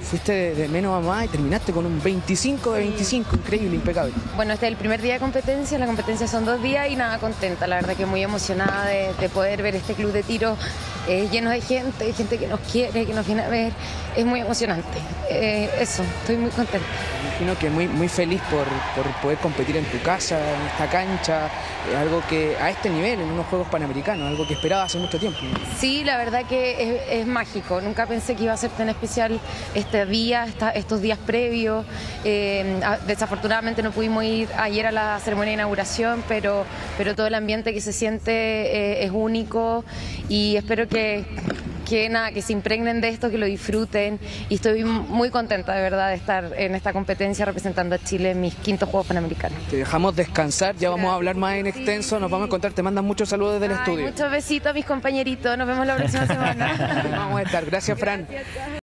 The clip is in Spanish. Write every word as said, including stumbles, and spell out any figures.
Fuiste de, de menos a más y terminaste con un veinticinco de veinticinco, increíble, impecable. Bueno, este es el primer día de competencia, la competencia son dos días y nada, contenta, la verdad que muy emocionada de, de poder ver este club de tiro eh, lleno de gente, gente que nos quiere, que nos viene a ver, es muy emocionante, eh, eso, estoy muy contenta. Imagino que muy, muy feliz por, por poder competir en tu casa, en esta cancha, eh, algo que a este nivel, en unos Juegos Panamericanos, algo que esperaba hace mucho tiempo. Sí, la verdad que es, es mágico, nunca pensé que iba a ser tan especial este día, esta, estos días previos. Eh, desafortunadamente no pudimos ir ayer a la ceremonia de inauguración, pero, pero todo el ambiente que se siente eh, es único y espero que... Que, nada, que se impregnen de esto, que lo disfruten y estoy muy contenta de verdad de estar en esta competencia representando a Chile en mis quintos Juegos Panamericanos. Te dejamos descansar, ya vamos a hablar más en extenso, sí, nos vamos a encontrar, te mandan muchos saludos desde Ay, el estudio. Muchos besitos a mis compañeritos, nos vemos la próxima semana. Vamos a estar, gracias Fran. Gracias.